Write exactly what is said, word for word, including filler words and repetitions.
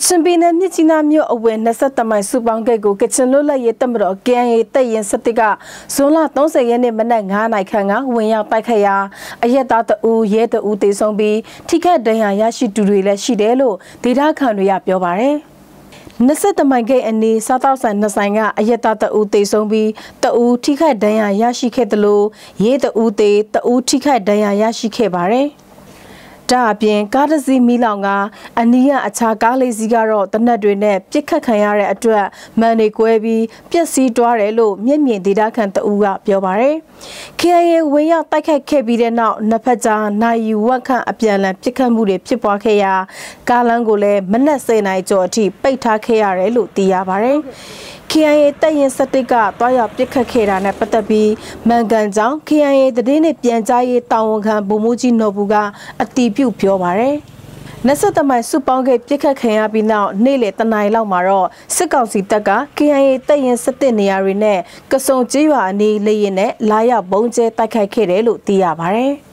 Kitchen bin and Nitinamio away Nasatama Subangago, Kitchen Lola Yetamro, Gang Tayan Satiga, Sola don't say any manangana kanga, when ya pakaya, a yet u yet the ute zombie, Tika Dayashi to relay Shidelo, did I can reap your barre? Nasatamagay and the Satas and Nasanga, a yet the ute zombie, the u Tika Dayashi Ketalo, yet the ute, the u Tika Dayashi Kebare. Bien, Gardazi Milanga, Ania Atagale Zigaro, the Nadrine, Pica Cayara Adra, Mane Guebi, Piasi Duarello, Mimi Didakan the Uga Piobare. Kia, way out like a cabin now, Napata, Nayu, Waka, Apiana, Picamure, Pipoakea, Galangole, Manasa Nigeorti, Beta Cayarello, Diabare. Kia Tayan Satika, Toya Picacera, Napatabi, Manganzang, Kia, the Dene Pianzae, Taonga, Bumuji Nobuga, a debut Piovare. Nasata my supange Picacaya be now, Nele Tanaila Maro, Sikausi Taka, Kia Tayan Satenia Rene, Cason Jiva, Ni Leine, Laya Bonje, Taka Kerelu, Diabare.